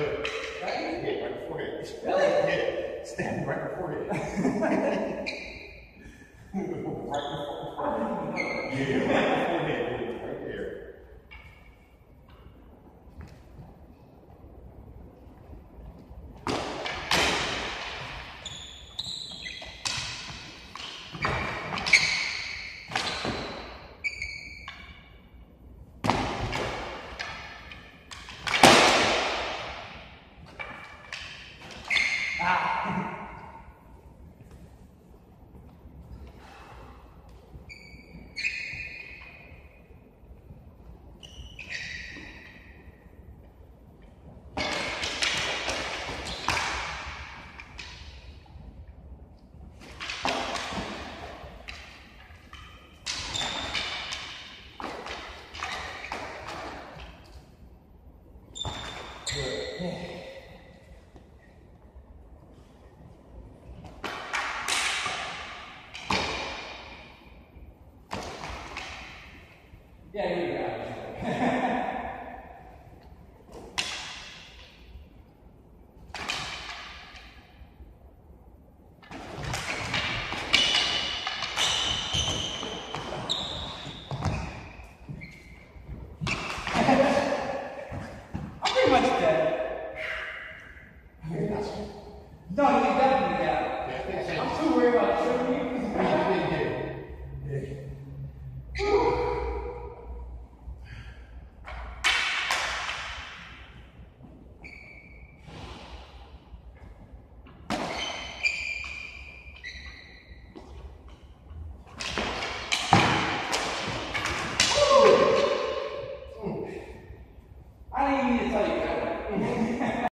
hook. Right before it. Really? Yeah. Stand right before it. Right before it. Yeah, right before it. No,